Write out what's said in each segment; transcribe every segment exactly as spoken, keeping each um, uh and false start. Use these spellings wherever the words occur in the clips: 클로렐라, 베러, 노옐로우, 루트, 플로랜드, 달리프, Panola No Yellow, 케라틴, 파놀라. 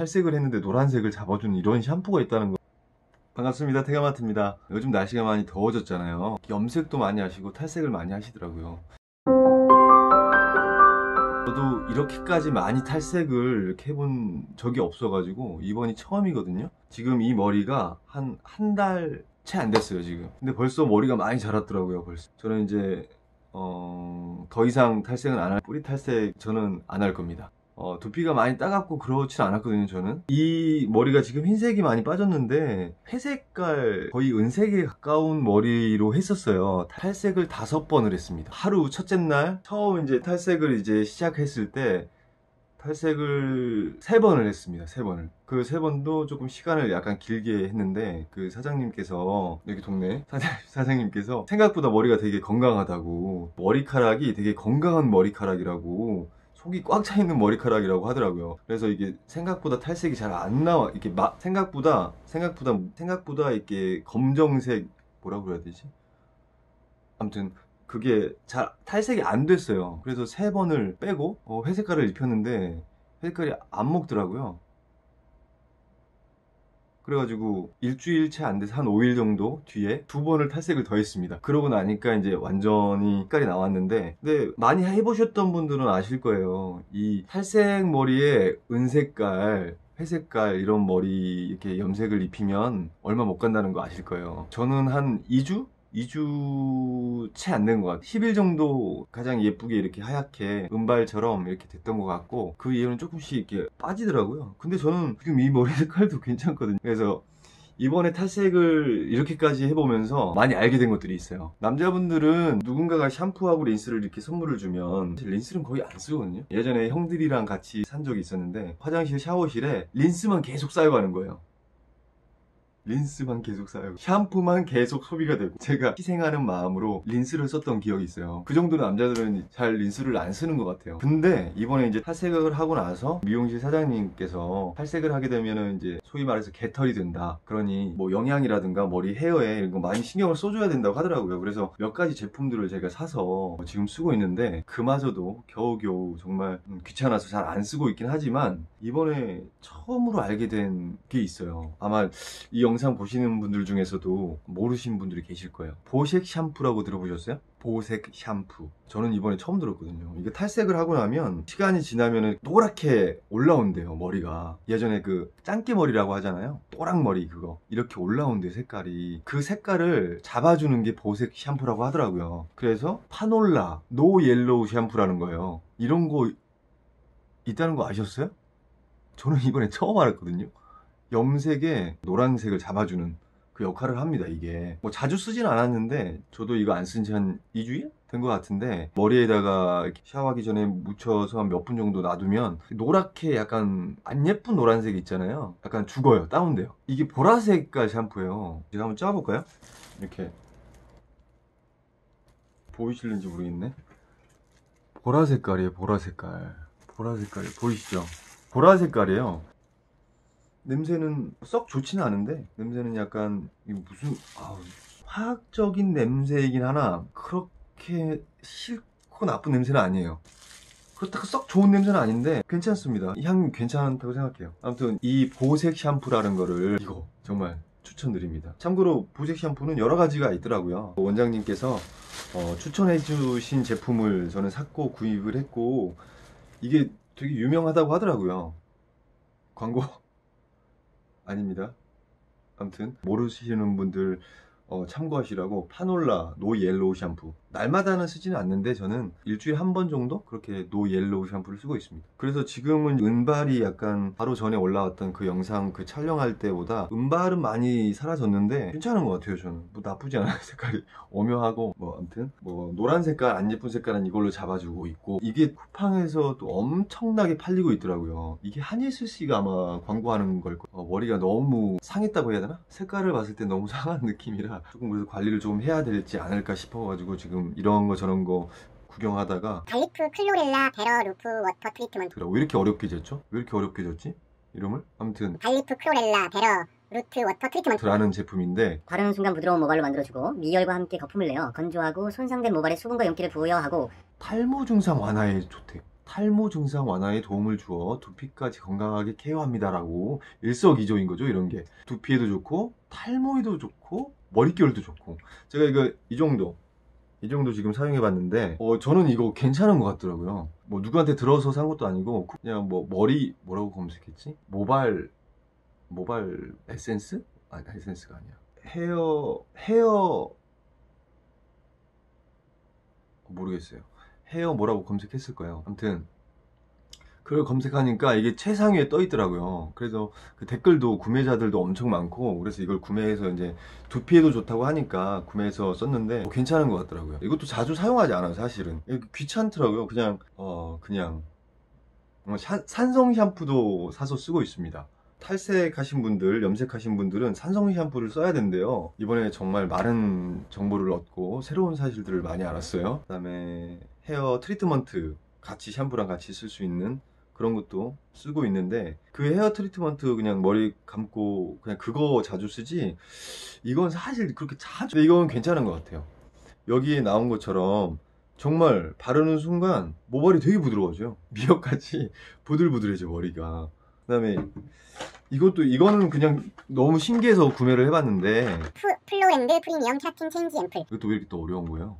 탈색을 했는데 노란색을 잡아주는 이런 샴푸가 있다는 거. 반갑습니다. 테가마트입니다. 요즘 날씨가 많이 더워졌잖아요. 염색도 많이 하시고 탈색을 많이 하시더라고요. 저도 이렇게까지 많이 탈색을 이렇게 해본 적이 없어가지고 이번이 처음이거든요. 지금 이 머리가 한 한 달 채 안 됐어요 지금. 근데 벌써 머리가 많이 자랐더라고요. 벌써 저는 이제 어... 더 이상 탈색은 안 할, 뿌리 탈색 저는 안 할 겁니다. 어, 두피가 많이 따갑고 그렇진 않았거든요 저는. 이 머리가 지금 흰색이 많이 빠졌는데 회색깔 거의 은색에 가까운 머리로 했었어요. 탈색을 다섯 번을 했습니다. 하루 첫째 날 처음 이제 탈색을 이제 시작했을 때 탈색을 세 번을 했습니다. 세 번을. 그 세 번도 조금 시간을 약간 길게 했는데 그 사장님께서, 여기 동네 사장, 사장님께서 생각보다 머리가 되게 건강하다고, 머리카락이 되게 건강한 머리카락이라고, 속이 꽉 차 있는 머리카락이라고 하더라고요. 그래서 이게 생각보다 탈색이 잘 안 나와. 이렇게 막 생각보다 생각보다 생각보다 이렇게 검정색, 뭐라고 그래야 되지? 아무튼 그게 잘 탈색이 안 됐어요. 그래서 세 번을 빼고 어, 회색깔을 입혔는데 회색깔이 안 먹더라고요. 그래가지고 일주일 채 안 돼서 한 오 일 정도 뒤에 두 번을 탈색을 더 했습니다. 그러고 나니까 이제 완전히 색깔이 나왔는데, 근데 많이 해보셨던 분들은 아실 거예요. 이 탈색 머리에 은색깔, 회색깔 이런 머리 이렇게 염색을 입히면 얼마 못 간다는 거 아실 거예요. 저는 한 이 주? 이 주 채 안 된 것 같아요. 십 일 정도 가장 예쁘게 이렇게 하얗게 은발처럼 이렇게 됐던 것 같고, 그 이후로는 조금씩 이렇게 빠지더라고요. 근데 저는 지금 이 머리 색깔도 괜찮거든요. 그래서 이번에 탈색을 이렇게까지 해보면서 많이 알게 된 것들이 있어요. 남자분들은 누군가가 샴푸하고 린스를 이렇게 선물을 주면, 사실 린스는 거의 안 쓰거든요. 예전에 형들이랑 같이 산 적이 있었는데 화장실 샤워실에 린스만 계속 쌓여가는 거예요. 린스만 계속 쌓여, 샴푸만 계속 소비가 되고, 제가 희생하는 마음으로 린스를 썼던 기억이 있어요. 그 정도는 남자들은 잘 린스를 안 쓰는 것 같아요. 근데 이번에 이제 탈색을 하고 나서 미용실 사장님께서, 탈색을 하게 되면은 이제 소위 말해서 개털이 된다, 그러니 뭐 영양이라든가 머리 헤어에 이런 거 많이 신경을 써줘야 된다고 하더라고요. 그래서 몇 가지 제품들을 제가 사서 지금 쓰고 있는데, 그마저도 겨우겨우 정말 귀찮아서 잘 안 쓰고 있긴 하지만 이번에 처음으로 알게 된 게 있어요. 아마 이 영상 보시는 분들 중에서도 모르신 분들이 계실 거예요. 보색 샴푸라고 들어보셨어요? 보색 샴푸. 저는 이번에 처음 들었거든요. 이게 탈색을 하고 나면 시간이 지나면 노랗게 올라온대요 머리가. 예전에 그 짱깨머리라고 하잖아요, 또랑머리. 그거 이렇게 올라온대요 색깔이. 그 색깔을 잡아주는 게 보색 샴푸라고 하더라고요. 그래서 파놀라 노 옐로우 샴푸라는 거예요. 이런 거 있다는 거 아셨어요? 저는 이번에 처음 알았거든요. 염색에 노란색을 잡아주는 그 역할을 합니다. 이게 뭐 자주 쓰진 않았는데, 저도 이거 안 쓴 지 한 이 주일 된 것 같은데, 머리에다가 이렇게 샤워하기 전에 묻혀서 한 몇 분 정도 놔두면 노랗게 약간 안 예쁜 노란색 있잖아요. 약간 죽어요, 다운돼요. 이게 보라색깔 샴푸예요. 제가 한번 짜볼까요? 이렇게 보이실는지 모르겠네. 보라색깔이에요. 보라색깔, 보라색깔 보이시죠? 보라색깔이에요. 냄새는 썩 좋지는 않은데, 냄새는 약간 무슨 아우, 화학적인 냄새이긴 하나 그렇게 싫고 나쁜 냄새는 아니에요. 그렇다고 썩 좋은 냄새는 아닌데 괜찮습니다. 향 괜찮다고 생각해요. 아무튼 이 보색 샴푸라는 거를, 이거 정말 추천드립니다. 참고로 보색 샴푸는 여러 가지가 있더라고요. 원장님께서 어, 추천해 주신 제품을 저는 샀고 구입을 했고, 이게 되게 유명하다고 하더라고요. 광고 아닙니다. 아무튼 모르시는 분들 어, 참고하시라고. 파놀라 노 옐로우 샴푸. 날마다는 쓰지는 않는데 저는 일주일에 한 번 정도 그렇게 노 옐로우 샴푸를 쓰고 있습니다. 그래서 지금은 은발이 약간 바로 전에 올라왔던 그 영상 그 촬영할 때보다 은발은 많이 사라졌는데 괜찮은 것 같아요 저는. 뭐 나쁘지 않아요. 색깔이 오묘하고 뭐 아무튼 뭐 노란 색깔, 안 예쁜 색깔은 이걸로 잡아주고 있고, 이게 쿠팡에서 또 엄청나게 팔리고 있더라고요. 이게 한예슬씨가 아마 광고하는 걸 거예요. 어, 머리가 너무 상했다고 해야 되나? 색깔을 봤을 때 너무 상한 느낌이라 조금 그래서 관리를 좀 해야 될지 않을까 싶어가지고 지금 이런 거 저런 거 구경하다가 달리프 클로렐라 베러 루프 워터 트리트먼트. 왜 이렇게 어렵게 졌죠? 왜 이렇게 어렵게 졌지? 이름을? 아무튼 달리프 클로렐라 베러 루트 워터 트리트먼트 라는 제품인데, 바르는 순간 부드러운 모발로 만들어주고 미열과 함께 거품을 내어 건조하고 손상된 모발에 수분과 윤기를 부여하고 탈모 증상 완화에 좋대. 탈모 증상 완화에 도움을 주어 두피까지 건강하게 케어합니다 라고 일석이조인 거죠. 이런 게 두피에도 좋고 탈모에도 좋고 머릿결도 좋고, 제가 이거 이 정도 이 정도 지금 사용해 봤는데 어, 저는 이거 괜찮은 것 같더라고요. 뭐 누구한테 들어서 산 것도 아니고 그냥 뭐 머리 뭐라고 검색했지? 모발 모발 에센스? 아니 에센스가 아니야. 헤어 헤어 모르겠어요. 헤어 뭐라고 검색했을 거예요. 아무튼 그걸 검색하니까 이게 최상위에 떠 있더라고요. 그래서 그 댓글도 구매자들도 엄청 많고, 그래서 이걸 구매해서 이제 두피에도 좋다고 하니까 구매해서 썼는데 뭐 괜찮은 것 같더라고요. 이것도 자주 사용하지 않아요. 사실은 귀찮더라고요. 그냥 어 그냥 샤, 산성 샴푸도 사서 쓰고 있습니다. 탈색하신 분들, 염색하신 분들은 산성 샴푸를 써야 된대요. 이번에 정말 많은 정보를 얻고 새로운 사실들을 많이 알았어요. 그 다음에 헤어 트리트먼트 같이 샴푸랑 같이 쓸 수 있는 그런 것도 쓰고 있는데, 그 헤어 트리트먼트 그냥 머리 감고 그냥 그거 자주 쓰지, 이건 사실 그렇게 자주, 근데 이건 괜찮은 것 같아요. 여기에 나온 것처럼 정말 바르는 순간 모발이 되게 부드러워져요. 미역같이 부들부들해져 머리가. 그 다음에 이것도, 이거는 그냥 너무 신기해서 구매를 해봤는데 플로랜드 프리미엄 케라틴 체인지 앰플. 이것도 왜 이렇게 또 어려운 거예요?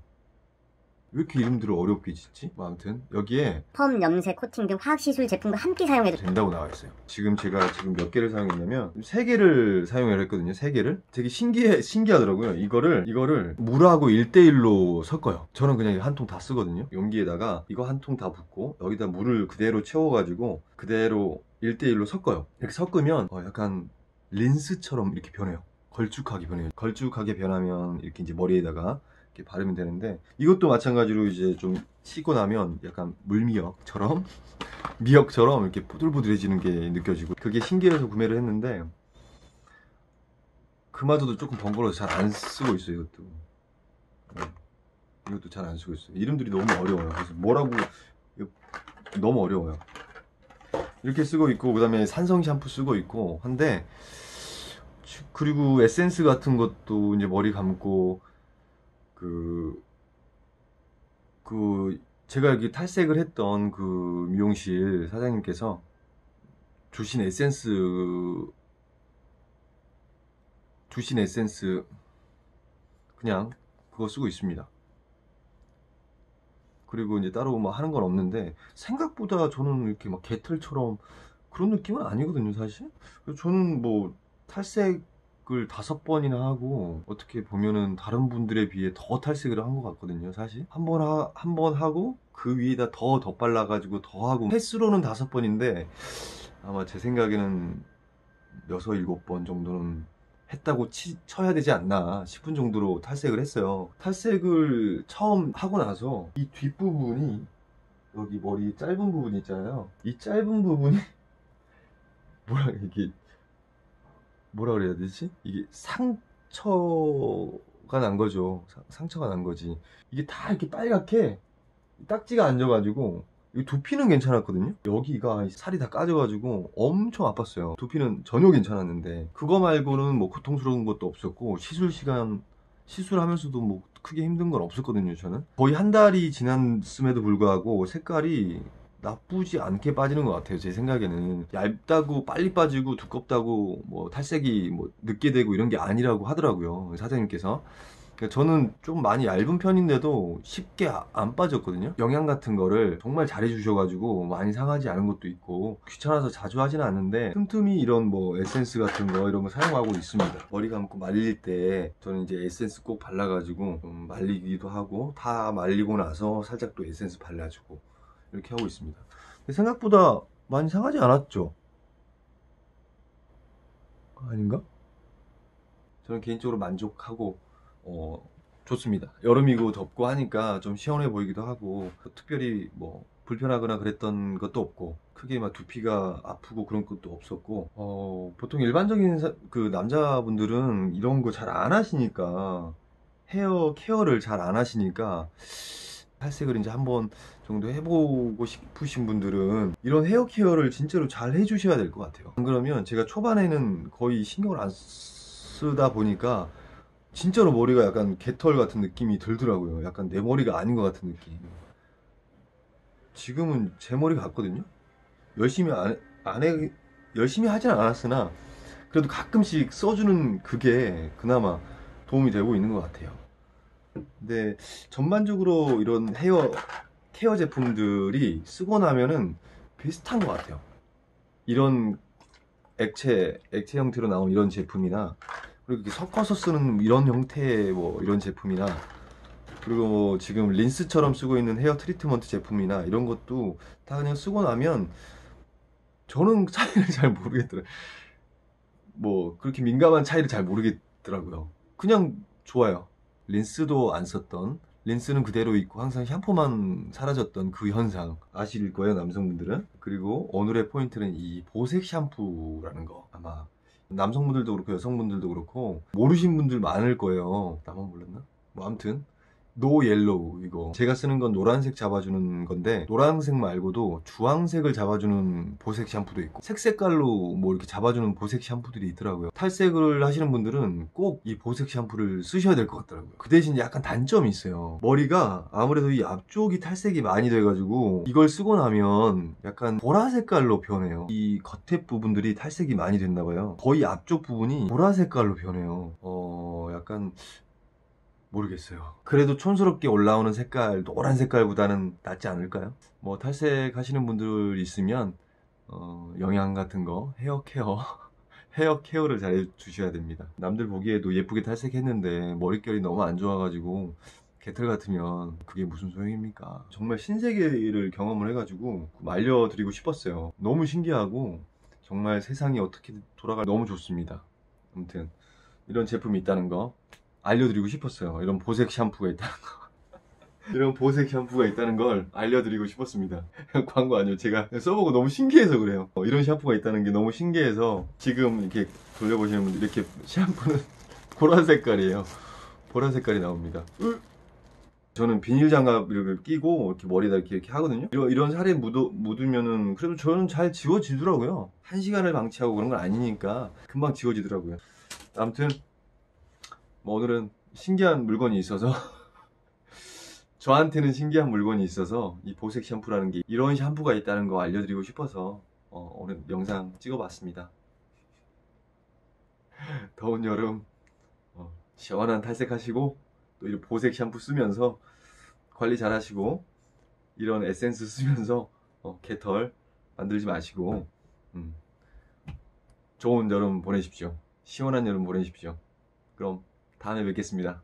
왜 이렇게 이름들을 어렵게 짓지? 뭐 아무튼 여기에 펌, 염색, 코팅 등 화학시술 제품과 함께 사용해도 된다고 나와있어요. 지금 제가 지금 몇 개를 사용했냐면 세 개를 사용을 했거든요. 세 개를 되게 신기해, 신기하더라고요. 이거를 이거를 물하고 일 대 일로 섞어요. 저는 그냥 한 통 다 쓰거든요. 용기에다가 이거 한 통 다 붓고 여기다 물을 그대로 채워가지고 그대로 일 대 일로 섞어요. 이렇게 섞으면 어 약간 린스처럼 이렇게 변해요. 걸쭉하게 변해요. 걸쭉하게 변하면 이렇게 이제 머리에다가 이렇게 바르면 되는데, 이것도 마찬가지로 이제 좀 씻고 나면 약간 물미역처럼 미역처럼 이렇게 부들부들해지는 게 느껴지고, 그게 신기해서 구매를 했는데 그마저도 조금 번거로워서 잘 안 쓰고 있어요. 이것도 네. 이것도 잘 안 쓰고 있어요. 이름들이 너무 어려워요. 그래서 뭐라고 너무 어려워요. 이렇게 쓰고 있고, 그 다음에 산성 샴푸 쓰고 있고 한데, 그리고 에센스 같은 것도 이제 머리 감고 그, 그 제가 여기 탈색을 했던 그 미용실 사장님께서 주신 에센스 주신 에센스 그냥 그거 쓰고 있습니다. 그리고 이제 따로 뭐 하는 건 없는데, 생각보다 저는 이렇게 막 개털처럼 그런 느낌은 아니거든요, 사실. 저는 뭐 탈색을 다섯 번이나 하고 어떻게 보면은 다른 분들에 비해 더 탈색을 한 것 같거든요, 사실. 한 번 하, 한 번 하고 그 위에다 더 덧발라 가지고 더 하고, 횟수로는 다섯 번인데 아마 제 생각에는 여섯 일곱 번 정도는 했다고 치, 쳐야 되지 않나 싶은 정도로 탈색을 했어요. 탈색을 처음 하고 나서 이 뒷부분이, 여기 머리 짧은 부분 있잖아요. 이 짧은 부분이 뭐라 이게 뭐라 그래야 되지? 이게 상처가 난 거죠. 사, 상처가 난 거지. 이게 다 이렇게 빨갛게 딱지가 앉아가지고, 이 두피는 괜찮았거든요. 여기가 살이 다 까져가지고 엄청 아팠어요. 두피는 전혀 괜찮았는데, 그거 말고는 뭐 고통스러운 것도 없었고, 시술 시간 시술하면서도 뭐 크게 힘든 건 없었거든요. 저는 거의 한 달이 지났음에도 불구하고 색깔이 나쁘지 않게 빠지는 것 같아요. 제 생각에는 얇다고 빨리 빠지고 두껍다고 뭐 탈색이 뭐 늦게 되고 이런 게 아니라고 하더라고요, 사장님께서. 저는 좀 많이 얇은 편인데도 쉽게 안 빠졌거든요. 영양 같은 거를 정말 잘해주셔가지고 많이 상하지 않은 것도 있고, 귀찮아서 자주 하지는 않는데 틈틈이 이런 뭐 에센스 같은 거 이런 거 사용하고 있습니다. 머리 감고 말릴 때 저는 이제 에센스 꼭 발라가지고 좀 말리기도 하고, 다 말리고 나서 살짝 또 에센스 발라주고 이렇게 하고 있습니다. 근데 생각보다 많이 상하지 않았죠? 아닌가? 저는 개인적으로 만족하고 어, 좋습니다. 여름이고 덥고 하니까 좀 시원해 보이기도 하고, 특별히 뭐 불편하거나 그랬던 것도 없고, 크게 막 두피가 아프고 그런 것도 없었고, 어, 보통 일반적인 사, 그 남자분들은 이런 거 잘 안 하시니까, 헤어 케어를 잘 안 하시니까, 탈색을 이제 한번 정도 해보고 싶으신 분들은 이런 헤어 케어를 진짜로 잘 해주셔야 될 것 같아요. 안 그러면 제가 초반에는 거의 신경을 안 쓰다 보니까 진짜로 머리가 약간 개털 같은 느낌이 들더라고요. 약간 내 머리가 아닌 것 같은 느낌. 지금은 제 머리 같거든요. 열심히 안, 안 해, 열심히 하진 않았으나 그래도 가끔씩 써주는 그게 그나마 도움이 되고 있는 것 같아요. 근데 전반적으로 이런 헤어 케어 제품들이 쓰고 나면은 비슷한 것 같아요. 이런 액체 액체 형태로 나온 이런 제품이나, 그리고 이렇게 섞어서 쓰는 이런 형태의 뭐 이런 제품이나, 그리고 지금 린스처럼 쓰고 있는 헤어 트리트먼트 제품이나 이런 것도 다 그냥 쓰고 나면 저는 차이를 잘 모르겠더라고요. 뭐 그렇게 민감한 차이를 잘 모르겠더라고요. 그냥 좋아요. 린스도 안 썼던, 린스는 그대로 있고 항상 샴푸만 사라졌던 그 현상 아실 거예요, 남성분들은. 그리고 오늘의 포인트는 이 보색 샴푸라는 거. 아마 남성분들도 그렇고 여성분들도 그렇고 모르신 분들 많을 거예요. 나만 몰랐나? 뭐 아무튼 노옐로우, 이거 제가 쓰는 건 노란색 잡아주는 건데, 노란색 말고도 주황색을 잡아주는 보색 샴푸도 있고, 색색깔로 뭐 이렇게 잡아주는 보색 샴푸들이 있더라고요. 탈색을 하시는 분들은 꼭 이 보색 샴푸를 쓰셔야 될 것 같더라고요. 그 대신 약간 단점이 있어요. 머리가 아무래도 이 앞쪽이 탈색이 많이 돼가지고 이걸 쓰고 나면 약간 보라색깔로 변해요. 이 겉에 부분들이 탈색이 많이 됐나봐요. 거의 앞쪽 부분이 보라색깔로 변해요. 어... 약간... 모르겠어요. 그래도 촌스럽게 올라오는 색깔, 노란 색깔보다는 낫지 않을까요? 뭐 탈색 하시는 분들 있으면 어, 영양 같은 거, 헤어 케어 헤어 케어를 잘 해주셔야 됩니다. 남들 보기에도 예쁘게 탈색했는데 머릿결이 너무 안 좋아가지고 개털 같으면 그게 무슨 소용입니까? 정말 신세계를 경험을 해가지고 알려드리고 싶었어요. 너무 신기하고 정말 세상이 어떻게 돌아가 너무 좋습니다. 아무튼 이런 제품이 있다는 거 알려드리고 싶었어요. 이런 보색 샴푸가 있다는 거 이런 보색 샴푸가 있다는 걸 알려드리고 싶었습니다. 광고 아니요, 제가 써보고 너무 신기해서 그래요. 어, 이런 샴푸가 있다는 게 너무 신기해서. 지금 이렇게 돌려보시는 분들, 이렇게 샴푸는 보라 색깔이에요. 보라 색깔이 나옵니다. 으? 저는 비닐장갑을 끼고 이렇게 머리에다 이렇게, 이렇게 하거든요. 이런, 이런 살에 묻어, 묻으면은 그래도 저는 잘 지워지더라고요. 한 시간을 방치하고 그런 건 아니니까 금방 지워지더라고요. 아무튼 뭐 오늘은 신기한 물건이 있어서 저한테는 신기한 물건이 있어서 이 보색 샴푸라는 게, 이런 샴푸가 있다는 거 알려드리고 싶어서 어, 오늘 영상 찍어봤습니다. 더운 여름 어, 시원한 탈색하시고 또 이런 보색 샴푸 쓰면서 관리 잘 하시고, 이런 에센스 쓰면서 어, 개털 만들지 마시고 음, 좋은 여름 보내십시오. 시원한 여름 보내십시오. 그럼 다음에 뵙겠습니다.